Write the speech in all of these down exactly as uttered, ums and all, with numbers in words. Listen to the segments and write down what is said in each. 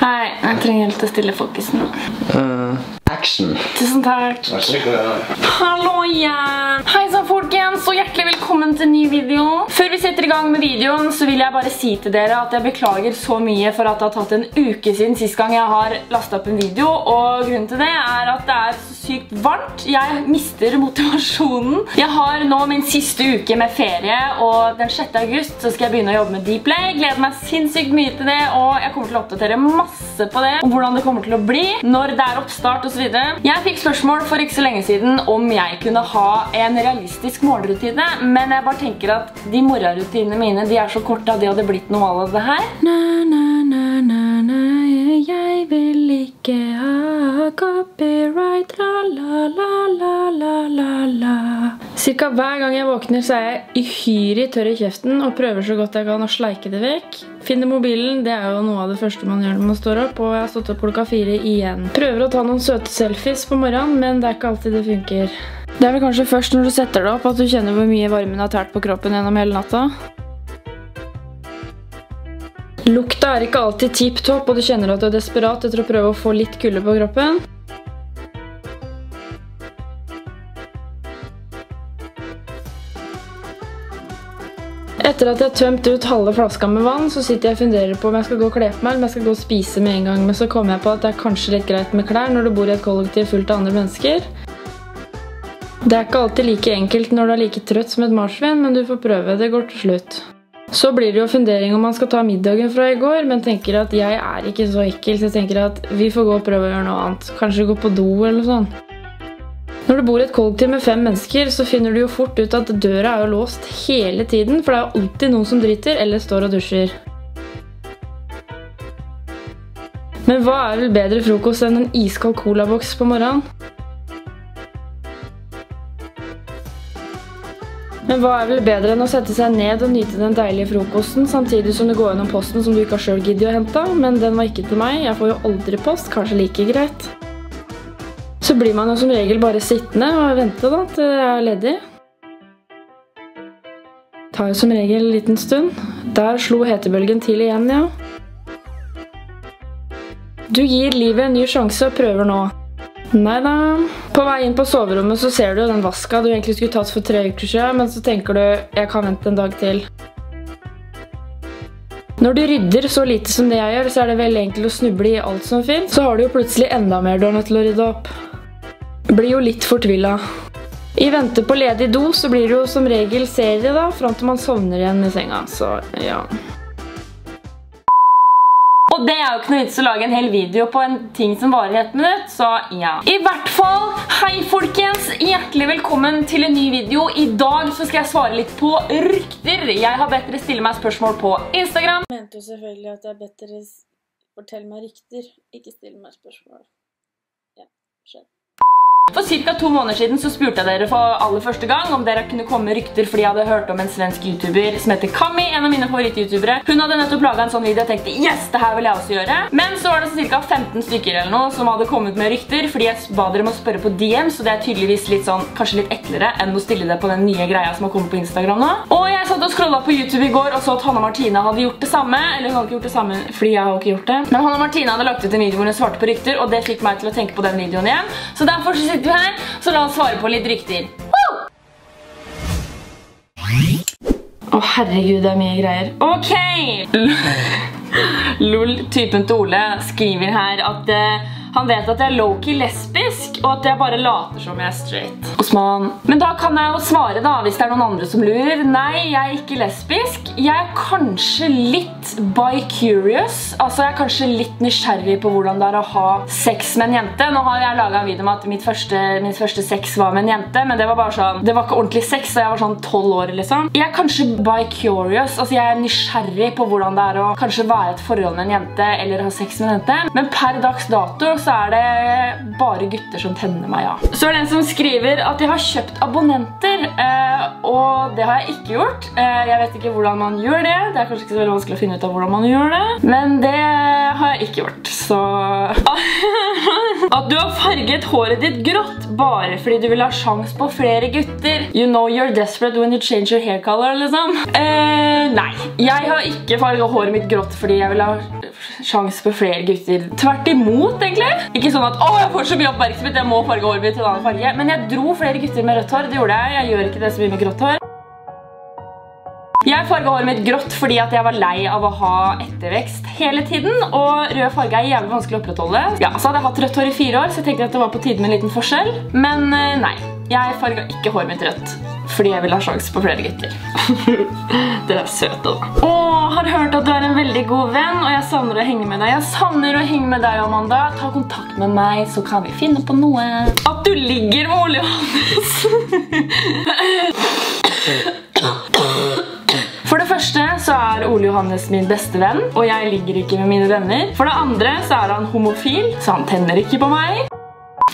Nei, jeg trenger litt å stille fokus nå. Uh, action. Tusen takk. Vær så god. Hallo igjen. Hei sann folkens, og hjertelig velkommen til en ny video. Før vi setter i gang med videoen, så vil jeg bare si til dere at jeg beklager så mye for at det har tatt en uke siden sist gang jeg har lastet opp en video. Og grunnen til det er at det er så sykt varmt. Jeg mister motivasjonen. Jeg har nå min siste uke med ferie, og den sjette august så skal jeg begynne å jobbe med DeepLay. Gleder meg sinnssykt mye til det, og jeg kommer til å oppdatere masse på det, og hvordan det kommer til å bli, når det er oppstart og så videre. Jeg fikk spørsmål for ikke så lenge siden om jeg kunne ha en realistisk målerutine, men jeg bare tenker at de morgenrutinene mine, de er så korte at det hadde blitt noe av det her. Na, na, na, na, na, jeg vil ikke ha copyright, la, la, la, la, la, la, la. Cirka hver gang jeg våkner så er jeg uhyre tørr i kjeften og prøver så godt jeg kan å sleike det vekk. Finner mobilen, det er jo noe av det første man gjør når man står opp, og jeg har stått opp klokka fire igjen. Prøver å ta noen søte selfies på morgenen, men det er ikke alltid det funker. Det er vel kanskje først når du setter deg opp at du kjenner hvor mye varmen har tært på kroppen gjennom hele natta. Lukta er ikke alltid tip-top, og du kjenner at du er desperat etter å prøve å få litt kulde på kroppen. Etter at jeg har tømt ut halve flaska med vann, så sitter jeg og funderer på om jeg skal gå og kle på meg, eller om jeg skal gå og spise med en gang. Men så kommer jeg på at det er kanskje litt greit med klær når du bor i et kollektiv fullt av andre mennesker. Det er ikke alltid like enkelt når du er like trøtt som et marsvin, men du får prøve, det går til slutt. Så blir det jo fundering om man skal ta middagen fra i går, men tenker at jeg er ikke så ekkel, så jeg tenker at vi får gå og prøve å gjøre noe annet. Kanskje gå på do eller sånn. Når du bor i et kollektiv med fem mennesker, så finner du jo fort ut at døra er jo låst hele tiden, for det er alltid noen som driter eller står og dusjer. Men hva er vel bedre frokost enn en iskald colaboks på morgenen? Men hva er vel bedre enn å sette seg ned og nyte den deilige frokosten, samtidig som du går gjennom posten som du ikke har selv gidder å hente, men den var ikke til meg, jeg får jo aldri post, kanskje like greit. Så blir man jo som regel bare sittende og vente da, til jeg er ledig. Det tar jo som regel en liten stund. Der slo hetebølgen til igjen, ja. Du gir livet en ny sjanse og prøver nå. Neida. På vei inn på soverommet så ser du den vaska du egentlig skulle tatt for tre uker siden, men så tenker du, jeg kan vente en dag til. Når du rydder så lite som det jeg gjør, så er det veldig enkelt å snuble i alt som finnes, så har du jo plutselig enda mer du har nødt til å rydde opp. Blir jo litt fortvillet. I vente på ledig do så blir det jo som regel serie da, frem til man sovner igjen i senga, så ja. Og det er jo ikke noe vits å lage en hel video på en ting som varer et minutt, så ja. I hvert fall, hei folkens, hjertelig velkommen til en ny video. I dag så skal jeg svare litt på rykter. Jeg har bedt dere stille meg spørsmål på Instagram. Jeg mente jo selvfølgelig at jeg har bedt dere fortelle meg rykter, ikke stille meg spørsmål. Ja, skjønn. For cirka to måneder siden så spurte jeg dere for aller første gang om dere kunne komme med rykter, fordi jeg hadde hørt om en svensk YouTuber som heter Kami, en av mine favoritt-youtubere. Hun hadde nettopp laget en sånn video og tenkte, yes, det her vil jeg også gjøre. Men så var det så cirka femten stykker eller noe som hadde kommet med rykter, fordi jeg ba dere om å spørre på D M, så det er tydeligvis litt sånn, kanskje litt eklere enn å stille det på den nye greia som har kommet på Instagram nå. Og jeg satt og scrollet på YouTube i går og så at Hanne og Martina hadde gjort det samme, eller hun hadde ikke gjort det samme, fordi jeg har ikke gjort det. Men Hanne og Martina hadde lagt ut en video hvor hun svarte på rykter, og det fikk meg til å tenke på den videoen igjen. Så derfor så sitter vi her, så la oss svare på litt rykter. Å oh, herregud, det er mye greier. Ok! Lol, typen til Ole skriver her at uh, han vet at jeg er low-key lesbisk, og at jeg bare later som jeg er straight. Osman. Men da kan jeg jo svare da, hvis det er noen andre som lurer. Nei, jeg er ikke lesbisk. Jeg er kanskje litt bi-curious. Altså, jeg er kanskje litt nysgjerrig på hvordan det er å ha sex med en jente. Nå har jeg laget en video om at mitt første, mitt første sex var med en jente, men det var bare sånn, det var ikke ordentlig sex, så jeg var sånn tolv år, liksom. Jeg er kanskje bi-curious, altså jeg er nysgjerrig på hvordan det er å kanskje være et forhold med en jente, eller ha sex med en jente. Men per dags dato så er det bare gutter som tenner meg, ja. Så er det en som skriver at jeg har kjøpt abonnenter, eh, og det har jeg ikke gjort. Eh, jeg vet ikke hvordan man gjør det, det er kanskje ikke så veldig vanskelig å finne ut av hvordan man gjør det, men det har jeg ikke gjort, så... At du har farget håret ditt grått bare fordi du vil ha sjans på flere gutter. You know you're desperate when you change your hair color, liksom. Eh, nei, jeg har ikke farget håret mitt grått fordi jeg vil ha... sjans på flere gutter. Tvert imot, egentlig. Ikke sånn at, åh, jeg får så mye oppmerksomhet, jeg må farge håret mitt til en annen farge. Men jeg dro flere gutter med rødt hår, det gjorde jeg. Jeg gjør ikke det så mye med grått hår. Jeg farget håret mitt grått fordi at jeg var lei av å ha ettervekst hele tiden, og rød farge er jævlig vanskelig å opprettholde. Ja, så hadde jeg hatt rødt hår i fire år, så jeg tenkte at det var på tide med en liten forskjell. Men nei, jeg farget ikke håret mitt rødt, fordi jeg vil ha sjans på flere gutter. Dere er søte da. Åh, har hørt at du er en veldig god venn, og jeg savner å henge med deg. Jeg savner å henge med deg, Amanda. Ta kontakt med meg, så kan vi finne på noe. At du ligger med Ole Johannes. For det første så er Ole Johannes min beste venn, og jeg ligger ikke med mine venner. For det andre så er han homofil, så han tenner ikke på meg.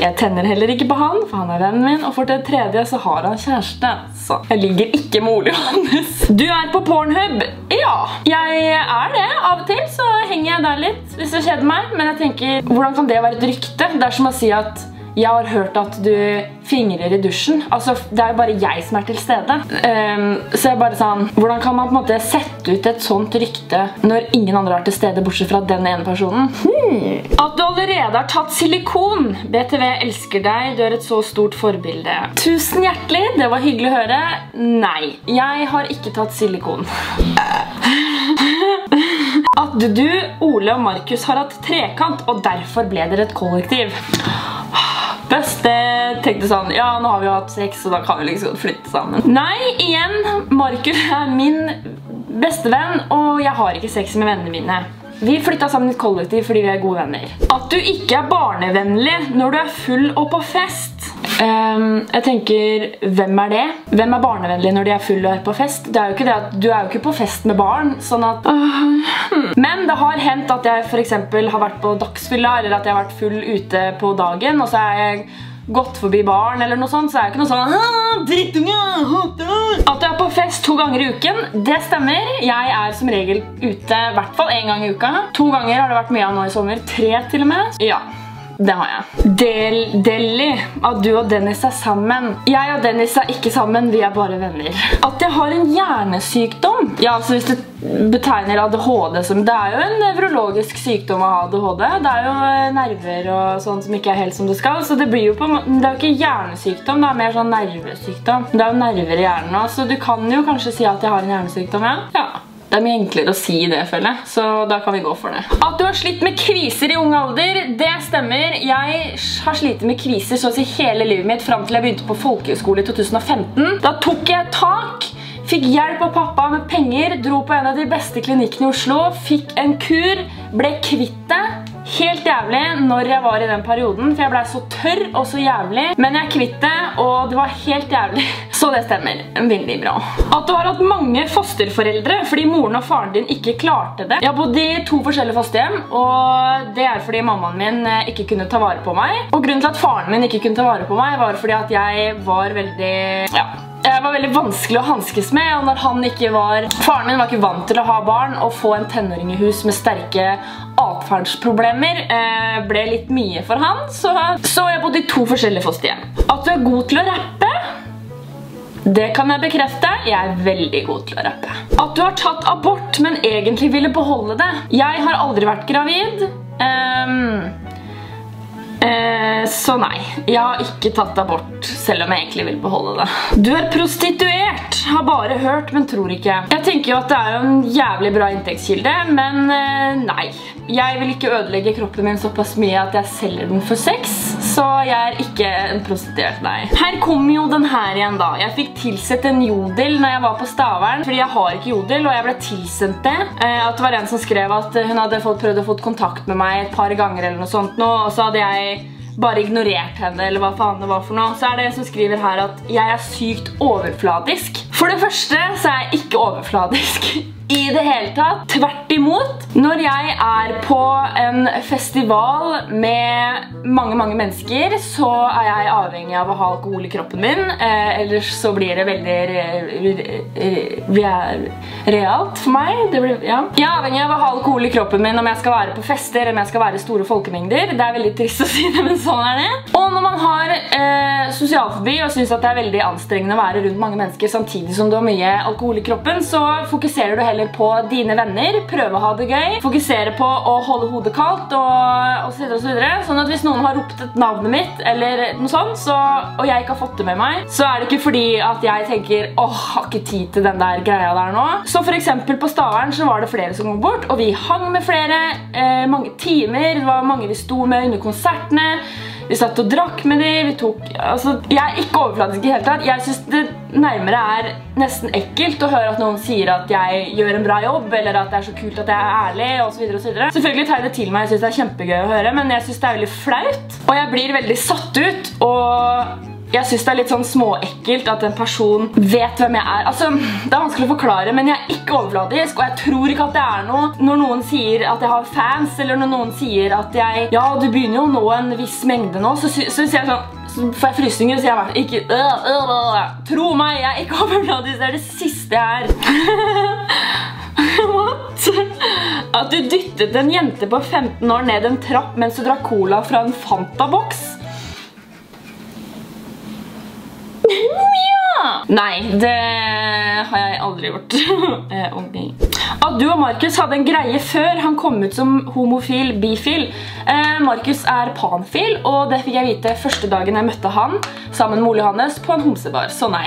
Jeg tenner heller ikke på han, for han er vennen min. Og for det tredje så har han kjæreste, så jeg ligger ikke med Ole Johannes. Du er på Pornhub? Ja, jeg er det. Av og til så henger jeg der litt, hvis det skjedde meg. Men jeg tenker, hvordan kan det være et rykte? Det er som å si at jeg har hørt at du fingrer i dusjen. Altså, det er jo bare jeg som er til stede. Um, så jeg bare sånn, hvordan kan man på en måte sette ut et sånt rykte når ingen andre er til stede, bortsett fra den ene personen? Hmm. At du allerede har tatt silikon. B T V elsker deg, du er et så stort forbilde. Tusen hjertelig, det var hyggelig å høre. Nei, jeg har ikke tatt silikon. At du, Ole og Markus har hatt trekant, og derfor ble dere et kollektiv. Best, jeg tenkte sånn, ja, nå har vi jo hatt sex, så da kan vi liksom flytte sammen. Nei, igjen, Markus er min bestevenn, og jeg har ikke sex med vennene mine. Vi flyttet sammen i et kollektiv fordi vi er gode venner. At du ikke er barnevennlig når du er full og på fest. Um, jeg tenker, hvem er det? Hvem er barnevennlig når de er full og er på fest? Det er jo ikke det at, du er jo ikke på fest med barn, sånn at... Uh, hmm. Men det har hendt at jeg for eksempel har vært på dagsfylla, eller at jeg har vært full ute på dagen, og så er jeg gått forbi barn eller noe sånt, så er det ikke noe sånn drittunge, hater du! At du er på fest to ganger i uken, det stemmer. Jeg er som regel ute, i hvert fall en gang i uka. To ganger har det vært mye av nå i sommer, tre til og med. Ja, det har jeg. Del, Deli, at du og Dennis er sammen. Jeg og Dennis er ikke sammen, vi er bare venner. At jeg har en hjernesykdom. Ja, altså hvis du betegner A D H D som, det er jo en nevrologisk sykdom av A D H D. Det er jo nerver og sånt som ikke er helt som det skal, så det blir jo på, det er jo ikke hjernesykdom, det er mer sånn nervesykdom. Det er jo nerver i hjernen også, så du kan jo kanskje si at jeg har en hjernesykdom, ja. Ja, det er mye enklere å si det, føler jeg, så da kan vi gå for det. At du har slitt med kviser i ung alder, det stemmer. Jeg har slitt med kviser så å si hele livet mitt, frem til jeg begynte på folkehøyskole i to tusen og femten. Da tok jeg tak. Fikk hjelp av pappa med penger, dro på en av de beste klinikkene i Oslo, fikk en kur, ble kvitt det. Helt jævlig når jeg var i den perioden, for jeg ble så tørr og så jævlig. Men jeg kvitt det, og det var helt jævlig. Så det stemmer, veldig bra. At du har hatt mange fosterforeldre, fordi moren og faren din ikke klarte det. Jeg bodde i to forskjellige fosterhjem, og det er fordi mammaen min ikke kunne ta vare på meg. Og grunnen til at faren min ikke kunne ta vare på meg, var fordi at jeg var veldig, ja... Det var veldig vanskelig å hanskes med, og når han ikke var... Faren min var ikke vant til å ha barn, og få en tenåring i hus med sterke atferdsproblemer eh, ble litt mye for han, så... Så jeg bodde i to forskjellige fosterhjem. At du er god til å rappe, det kan jeg bekrefte. Jeg er veldig god til å rappe. At du har tatt abort, men egentlig ville beholde det. Jeg har aldri vært gravid. Um... Eh, så nei, jeg har ikke tatt abort, selv om jeg egentlig vil beholde det. Du er prostituert, har bare hørt, men tror ikke. Jeg tenker jo at det er jo en jævlig bra inntektskilde, men eh, nei. Jeg vil ikke ødelegge kroppen min såpass mye at jeg selger den for sex, så jeg er ikke en prostituert, nei. Her kom jo den her igjen da. Jeg fikk tilsett en jodel når jeg var på Stavern, fordi jeg har ikke jodel, og jeg ble tilsendt det. Eh, at det var en som skrev at hun hadde fått, prøvd å få kontakt med meg et par ganger eller noe sånt nå, og så hadde jeg bare ignorert henne, eller hva faen det var for noe. Så er det en som skriver her at jeg er sykt overfladisk. For det første så er jeg ikke overfladisk i det hele tatt. Tvert imot. Når jeg er på en festival med mange, mange mennesker, så er jeg avhengig av å ha alkohol i kroppen min. Eh, ellers så blir det veldig re re re realt for meg. Det blir, ja. Jeg er avhengig av å ha alkohol i kroppen min om jeg skal være på fester, eller om jeg skal være i store folkemengder. Det er veldig trist å si det, men sånn er det. Og når man har eh, sosialfobi og synes at det er veldig anstrengende å være rundt mange mennesker samtidig som du har mye alkohol i kroppen, så fokuserer du heller henge på dine venner, prøve å ha det gøy, fokusere på å holde hodet kaldt og, og så videre og så videre. Sånn at hvis noen har ropt et navnet mitt eller noe sånt, så, og jeg ikke har fått det med meg, så er det ikke fordi at jeg tenker, åh, har ikke tid til den der greia der nå. Så for eksempel på Stavern så var det flere som kom bort, og vi hang med flere, eh, mange timer, det var mange vi sto med under konsertene, vi satt og drakk med dem, vi tok, altså, jeg er ikke overfladisk i hele tatt. Jeg synes det nærmere er nesten ekkelt å høre at noen sier at jeg gjør en bra jobb, eller at det er så kult at jeg er ærlig, og så videre og så videre. Selvfølgelig tar jeg det til meg, jeg synes det er kjempegøy å høre, men jeg synes det er veldig flaut, og jeg blir veldig satt ut, og jeg synes det er litt sånn småekkelt at en person vet hvem jeg er. Altså, det er vanskelig å forklare, men jeg er ikke overfladisk, og jeg tror ikke at det er noe. Når noen sier at jeg har fans, eller når noen sier at jeg, ja, du begynner jo nå en viss mengde nå, så, så, så sier jeg sånn, så får jeg frysninger, så jeg har vært ikke, øh, øh, øh. Tro meg, jeg er ikke overfladisk, det er det siste jeg er. What? At du dyttet en jente på femten år ned en trapp mens du drakk cola fra en Fanta-boks. Nei, det har jeg aldri gjort. Okay. At du og Markus hadde en greie før han kom ut som homofil, bifil. eh, Markus er panfil, og det fikk jeg vite første dagen jeg møtte han sammen med Ole Johannes på en homsebar, så nei.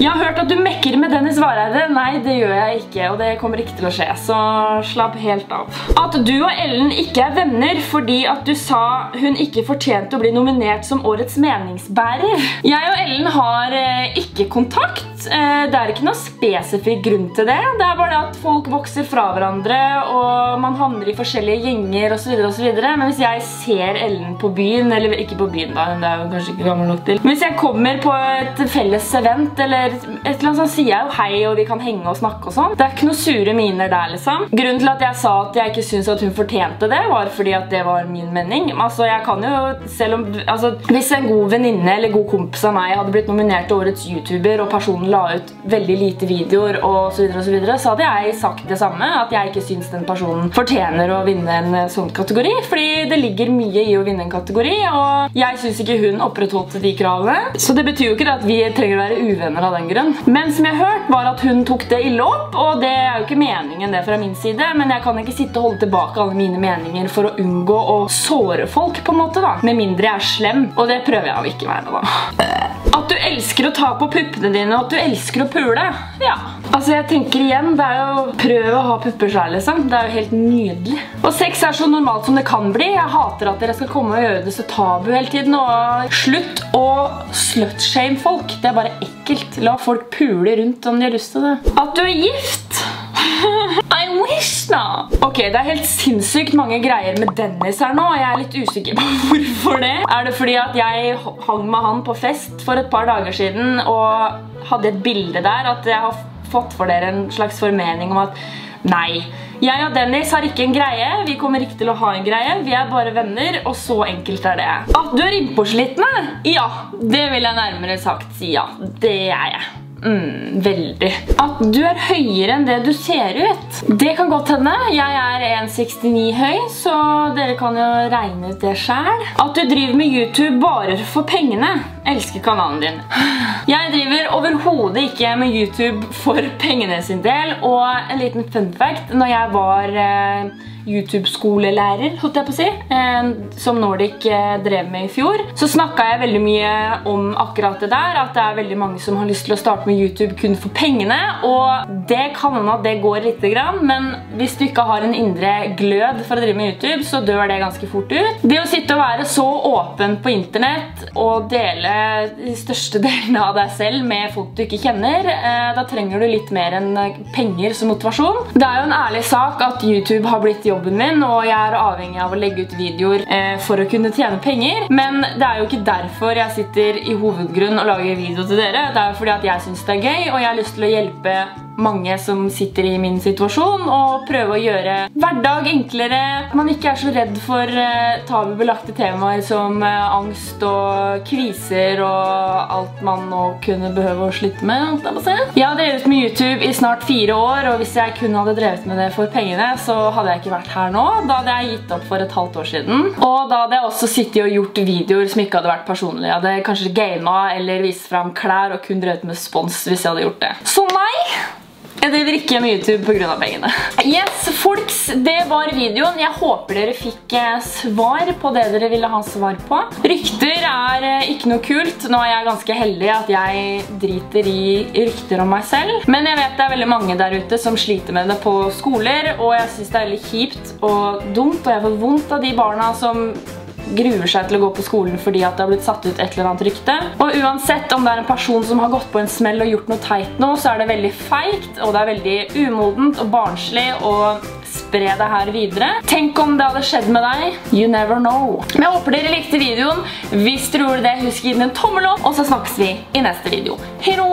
Jeg har hørt at du mekker med Dennis Vareide. Nei, det gjør jeg ikke, og det kommer ikke til å skje, så slapp helt av. At du og Ellen ikke er venner fordi at du sa hun ikke fortjente å bli nominert som årets meningsbærer. Jeg og Ellen har eh, ikke kontakt. Det er ikke noe spesifikk grunn til det. Det er bare det at folk vokser fra hverandre, og man handler i forskjellige gjenger og så videre og så videre. Men hvis jeg ser Ellen på byen, eller ikke på byen da, det er jo kanskje ikke gammel nok til. Men hvis jeg kommer på et felles event eller et eller annet, så sier jeg jo hei, og vi kan henge og snakke og sånn. Det er ikke noe sure miner der, liksom. Grunnen til at jeg sa at jeg ikke synes at hun fortjente det, var fordi at det var min mening. Altså, jeg kan jo, selv om, altså, hvis en god venninne eller god kompis av meg hadde blitt nominert til årets YouTuber, og personen ut veldig lite videoer og så videre og så videre, så hadde jeg sagt det samme, at jeg ikke synes den personen fortjener å vinne en sånn kategori, fordi det ligger mye i å vinne en kategori, og jeg synes ikke hun opprettholdt de kravene, så det betyr jo ikke at vi trenger å være uvenner av den grunn. Men som jeg hørte var at hun tok det i låp, og det er jo ikke meningen det fra min side, men jeg kan ikke sitte og holde tilbake alle mine meninger for å unngå å såre folk på en måte da, med mindre jeg er slem, og det prøver jeg å ikke være da. At du elsker å ta på puppene dine, og at du elsker å pule. Ja. Altså, jeg tenker igjen, det er jo prøve å ha pupper selv, liksom. Det er jo helt nydelig. Og sex er så normalt som det kan bli. Jeg hater at dere skal komme og gjøre det så tabu hele tiden, og slutt og slutshame folk. Det er bare ekkelt. La folk pule rundt om de har lyst til det. At du er gift. I wish da. Ok, det er helt sinnssykt mange greier med Dennis her nå, og jeg er litt usikker på hvorfor det. Er det fordi at jeg hang med han på fest for et par dager siden, og hadde et bilde der, at jeg har fått for dere en slags formening om at nei, jeg og Dennis har ikke en greie, vi kommer ikke til å ha en greie, vi er bare venner, og så enkelt er det. At du er innpåslitne? Ja, det vil jeg nærmere sagt si, ja, det er jeg. Mm, veldig. At du er høyere enn det du ser ut. Det kan godt hende. Jeg er en komma sekstini høy, så dere kan jo regne ut det selv. At du driver med YouTube bare for pengene. Elsker kanalen din. Jeg driver overhodet ikke med YouTube for pengene sin del. Og en liten fun fact, når jeg var eh, YouTube-skolelærer, holdt jeg på å si, eh, som Nordic eh, drev med i fjor, så snakket jeg veldig mye om akkurat det der, at det er veldig mange som har lyst til å starte med YouTube kun for pengene, og det kan hende at det går lite grann, men hvis du ikke har en indre glød for å drive med YouTube, så dør det ganske fort ut. Det å sitte og være så åpen på internett og dele de største delene av deg selv med folk du ikke kjenner, eh, da trenger du litt mer enn penger som motivasjon. Det er jo en ærlig sak at YouTube har blitt jobben min, og jeg er avhengig av å legge ut videoer eh, for å kunne tjene penger, men det er jo ikke derfor jeg sitter i hovedgrunn og lager video til dere. Det er jo fordi at jeg synes det er gøy, og jeg har lyst til å hjelpe mange som sitter i min situasjon, og prøve å gjøre hverdag enklere. Man ikke er så redd for uh, tabubelagte temaer som uh, angst og kviser og alt man nå kunne behøve å slutte med. Jeg har drevet med YouTube i snart fire år, og hvis jeg kun hadde drevet med det for pengene, så hadde jeg ikke vært her nå. Da hadde jeg gitt opp for et halvt år siden. Og da hadde jeg også sittet og gjort videoer som ikke hadde vært personlige. Jeg hadde kanskje gamet eller vist frem klær og kun drevet med spons hvis jeg hadde gjort det. Så nei! Jeg driver ikke med YouTube på grunn av pengene. Yes, folks, det var videoen. Jeg håper dere fikk svar på det dere ville ha svar på. Rykter er ikke noe kult. Nå er jeg ganske heldig at jeg driter i rykter om meg selv. Men jeg vet det er veldig mange der ute som sliter med det på skoler, og jeg synes det er veldig kjipt og dumt, og jeg får vondt av de barna som gruer seg til å gå på skolen fordi at det har blitt satt ut et eller annet rykte. Og uansett om det er en person som har gått på en smell og gjort noe teit nå, så er det veldig feigt, og det er veldig umodent og barnslig å spre det her videre. Tenk om det hadde skjedd med deg. You never know. Men jeg håper dere likte videoen. Hvis dere gjorde det, husk å gi den en tommel opp, og så snakkes vi i neste video. Hei då!